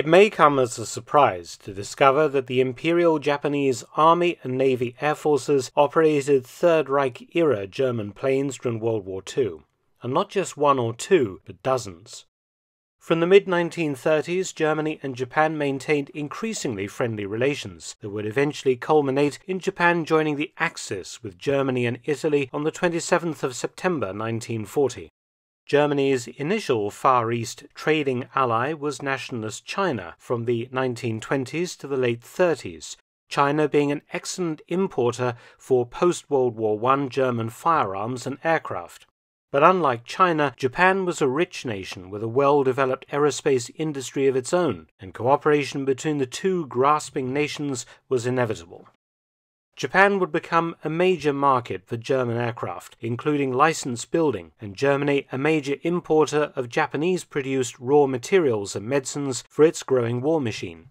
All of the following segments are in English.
It may come as a surprise to discover that the Imperial Japanese Army and Navy Air Forces operated Third Reich-era German planes during World War II, and not just one or two, but dozens. From the mid-1930s, Germany and Japan maintained increasingly friendly relations that would eventually culminate in Japan joining the Axis with Germany and Italy on the 27th of September 1940. Germany's initial Far East trading ally was nationalist China from the 1920s to the late 30s, China being an excellent importer for post-World War I German firearms and aircraft. But unlike China, Japan was a rich nation with a well-developed aerospace industry of its own, and cooperation between the two grasping nations was inevitable. Japan would become a major market for German aircraft, including license building, and Germany a major importer of Japanese-produced raw materials and medicines for its growing war machine.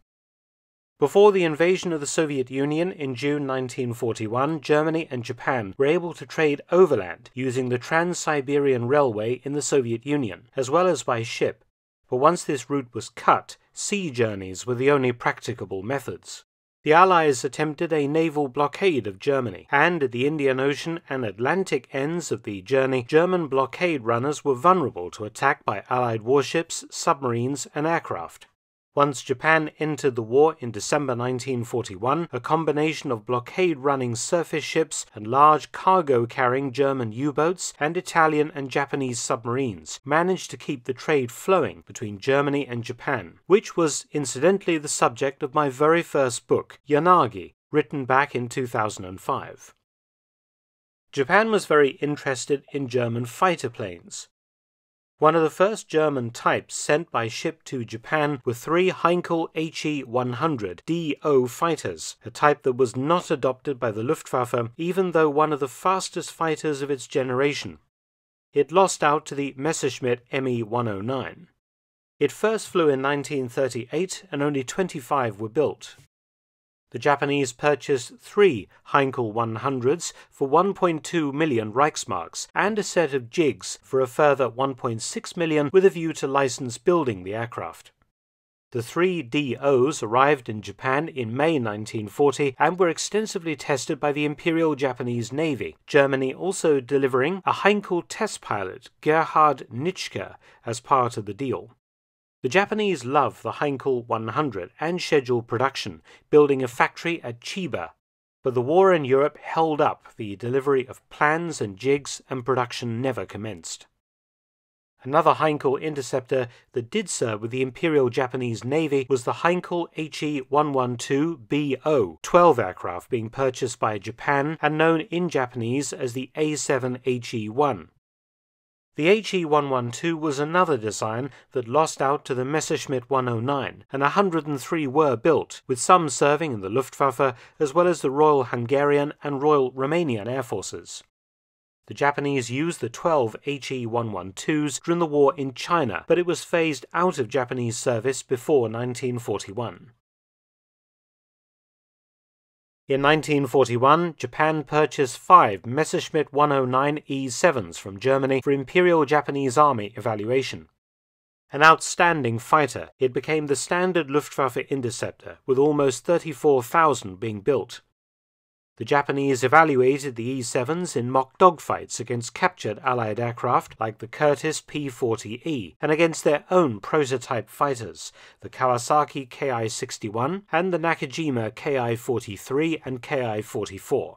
Before the invasion of the Soviet Union in June 1941, Germany and Japan were able to trade overland using the Trans-Siberian Railway in the Soviet Union, as well as by ship, but once this route was cut, sea journeys were the only practicable methods. The Allies attempted a naval blockade of Germany, and at the Indian Ocean and Atlantic ends of the journey, German blockade runners were vulnerable to attack by Allied warships, submarines, and aircraft. Once Japan entered the war in December 1941, a combination of blockade-running surface ships and large cargo-carrying German U-boats and Italian and Japanese submarines managed to keep the trade flowing between Germany and Japan, which was incidentally the subject of my very first book, Yanagi, written back in 2005. Japan was very interested in German fighter planes. One of the first German types sent by ship to Japan were three Heinkel He 100 DO fighters, a type that was not adopted by the Luftwaffe, even though one of the fastest fighters of its generation. It lost out to the Messerschmitt Me 109. It first flew in 1938, and only 25 were built. The Japanese purchased three Heinkel 100s for 1.2 million Reichsmarks and a set of jigs for a further 1.6 million with a view to license building the aircraft. The three DOs arrived in Japan in May 1940 and were extensively tested by the Imperial Japanese Navy, Germany also delivering a Heinkel test pilot, Gerhard Nitschke, as part of the deal. The Japanese love the Heinkel 100 and scheduled production, building a factory at Chiba, but the war in Europe held up the delivery of plans and jigs, and production never commenced. Another Heinkel interceptor that did serve with the Imperial Japanese Navy was the Heinkel He 112 BO-12 aircraft being purchased by Japan and known in Japanese as the A7 He-1. The He 112 was another design that lost out to the Messerschmitt 109, and 103 were built, with some serving in the Luftwaffe as well as the Royal Hungarian and Royal Romanian Air Forces. The Japanese used the 12 He 112s during the war in China, but it was phased out of Japanese service before 1941. In 1941, Japan purchased five Messerschmitt 109 E7s from Germany for Imperial Japanese Army evaluation. An outstanding fighter, it became the standard Luftwaffe interceptor, with almost 34,000 being built. The Japanese evaluated the E7s in mock dogfights against captured Allied aircraft like the Curtiss P-40E and against their own prototype fighters, the Kawasaki Ki-61 and the Nakajima Ki-43 and Ki-44.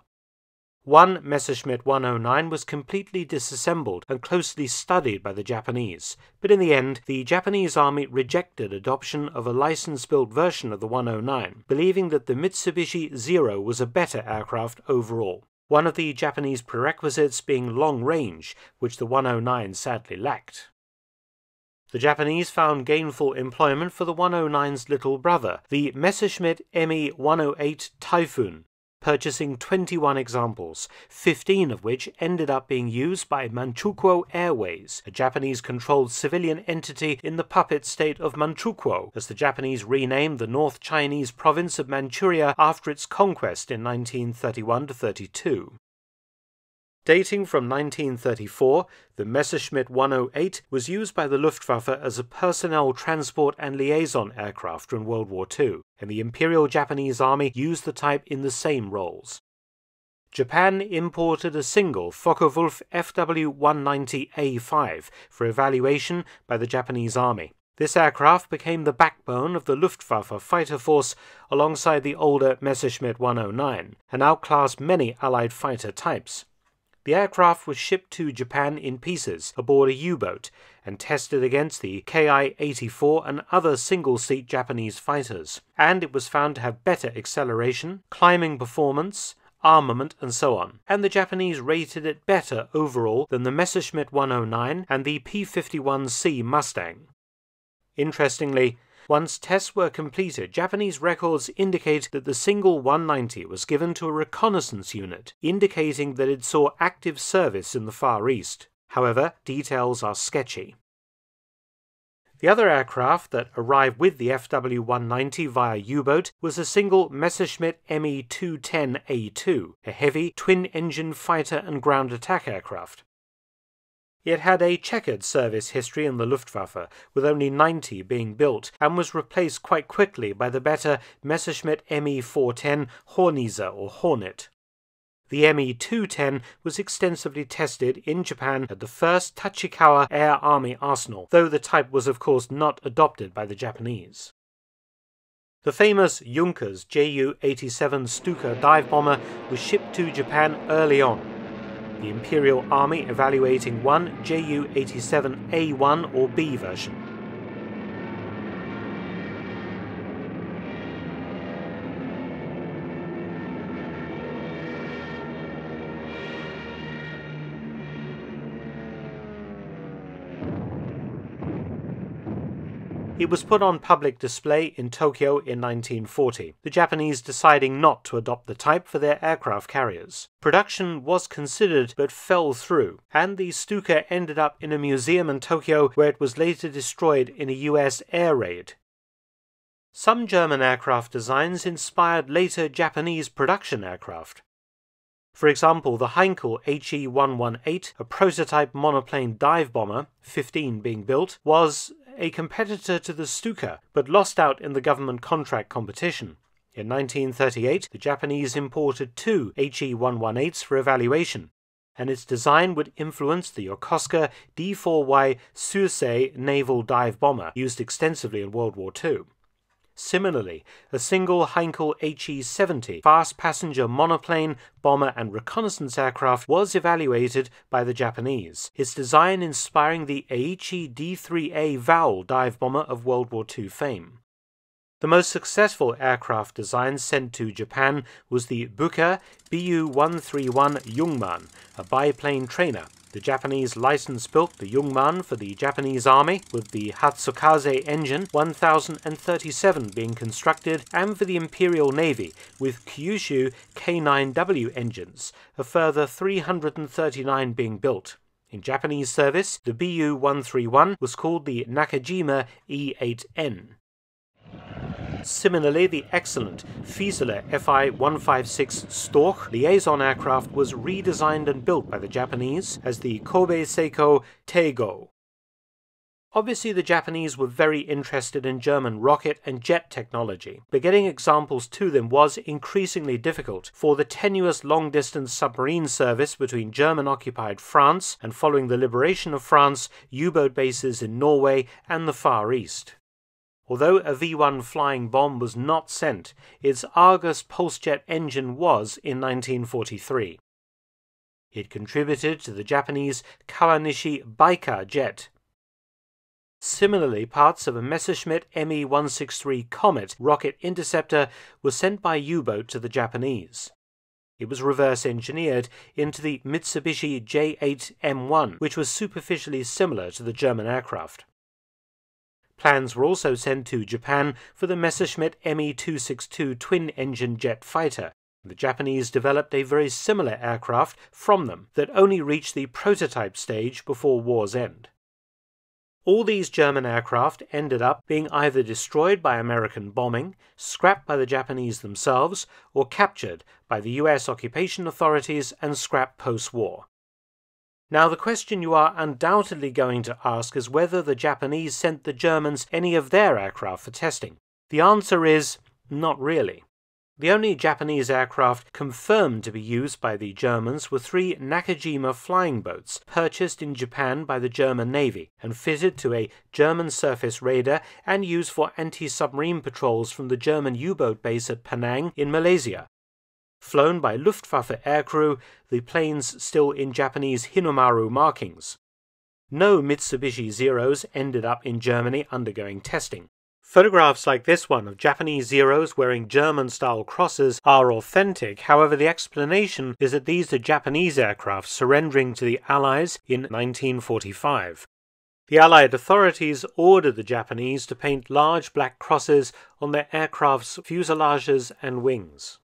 One Messerschmitt 109 was completely disassembled and closely studied by the Japanese, but in the end, the Japanese Army rejected adoption of a license-built version of the 109, believing that the Mitsubishi Zero was a better aircraft overall, one of the Japanese prerequisites being long range, which the 109 sadly lacked. The Japanese found gainful employment for the 109's little brother, the Messerschmitt Me 108 Typhoon, purchasing 21 examples, 15 of which ended up being used by Manchukuo Airways, a Japanese-controlled civilian entity in the puppet state of Manchukuo, as the Japanese renamed the North Chinese province of Manchuria after its conquest in 1931–32. Dating from 1934, the Messerschmitt 108 was used by the Luftwaffe as a personnel transport and liaison aircraft during World War II, and the Imperial Japanese Army used the type in the same roles. Japan imported a single Focke-Wulf FW 190A5 for evaluation by the Japanese Army. This aircraft became the backbone of the Luftwaffe fighter force alongside the older Messerschmitt 109, and outclassed many Allied fighter types. The aircraft was shipped to Japan in pieces aboard a U-Boat and tested against the Ki-84 and other single-seat Japanese fighters, and it was found to have better acceleration, climbing performance, armament and so on, and the Japanese rated it better overall than the Messerschmitt 109 and the P-51C Mustang. Interestingly, once tests were completed, Japanese records indicate that the single 190 was given to a reconnaissance unit, indicating that it saw active service in the Far East. However, details are sketchy. The other aircraft that arrived with the FW-190 via U-boat was a single Messerschmitt Me 210A2, a heavy twin-engine fighter and ground attack aircraft. It had a checkered service history in the Luftwaffe, with only 90 being built, and was replaced quite quickly by the better Messerschmitt Me-410 Hornisse or Hornet. The Me-210 was extensively tested in Japan at the first Tachikawa Air Army Arsenal, though the type was of course not adopted by the Japanese. The famous Junkers Ju-87 Stuka dive bomber was shipped to Japan early on. The Imperial Army evaluating one Ju-87A1 or B version. It was put on public display in Tokyo in 1940, the Japanese deciding not to adopt the type for their aircraft carriers. Production was considered but fell through, and the Stuka ended up in a museum in Tokyo where it was later destroyed in a US air raid. Some German aircraft designs inspired later Japanese production aircraft. For example, the Heinkel He 118, a prototype monoplane dive bomber, 15 being built, was a competitor to the Stuka, but lost out in the government contract competition. In 1938, the Japanese imported two He-118s for evaluation, and its design would influence the Yokosuka D-4Y Suisei naval dive bomber, used extensively in World War II. Similarly, a single Heinkel He 70 fast passenger monoplane, bomber and reconnaissance aircraft was evaluated by the Japanese, its design inspiring the Aichi D3A Vowel dive bomber of World War II fame. The most successful aircraft design sent to Japan was the Bücker BU-131 Jungmann, a biplane trainer. The Japanese license-built the Jungmann for the Japanese Army, with the Hatsukaze engine 1037 being constructed, and for the Imperial Navy, with Kyushu K9W engines, a further 339 being built. In Japanese service, the BU-131 was called the Nakajima E8N. Similarly, the excellent Fieseler Fi 156 Storch liaison aircraft was redesigned and built by the Japanese as the Kobe Seiko Teigo. Obviously, the Japanese were very interested in German rocket and jet technology, but getting examples to them was increasingly difficult, for the tenuous long-distance submarine service between German-occupied France and, following the liberation of France, U-boat bases in Norway and the Far East. Although a V-1 flying bomb was not sent, its Argus Pulsejet engine was in 1943. It contributed to the Japanese Kawanishi Baika jet. Similarly, parts of a Messerschmitt Me 163 Comet rocket interceptor were sent by U-boat to the Japanese. It was reverse-engineered into the Mitsubishi J8M1, which was superficially similar to the German aircraft. Plans were also sent to Japan for the Messerschmitt Me 262 twin-engine jet fighter. The Japanese developed a very similar aircraft from them that only reached the prototype stage before war's end. All these German aircraft ended up being either destroyed by American bombing, scrapped by the Japanese themselves, or captured by the US occupation authorities and scrapped post-war. Now, the question you are undoubtedly going to ask is whether the Japanese sent the Germans any of their aircraft for testing. The answer is not really. The only Japanese aircraft confirmed to be used by the Germans were 3 Nakajima flying boats purchased in Japan by the German Navy and fitted to a German surface radar and used for anti-submarine patrols from the German U-Boat base at Penang in Malaysia. Flown by Luftwaffe aircrew, the planes still in Japanese Hinomaru markings. No Mitsubishi Zeros ended up in Germany undergoing testing. Photographs like this one of Japanese Zeros wearing German-style crosses are authentic, however the explanation is that these are Japanese aircraft surrendering to the Allies in 1945. The Allied authorities ordered the Japanese to paint large black crosses on their aircraft's fuselages and wings.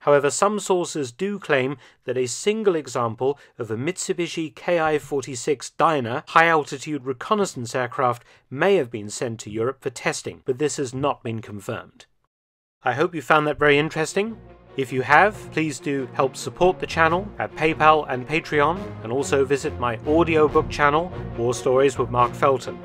However, some sources do claim that a single example of a Mitsubishi Ki-46 Dinah high-altitude reconnaissance aircraft may have been sent to Europe for testing, but this has not been confirmed. I hope you found that very interesting. If you have, please do help support the channel at PayPal and Patreon, and also visit my audiobook channel, War Stories with Mark Felton.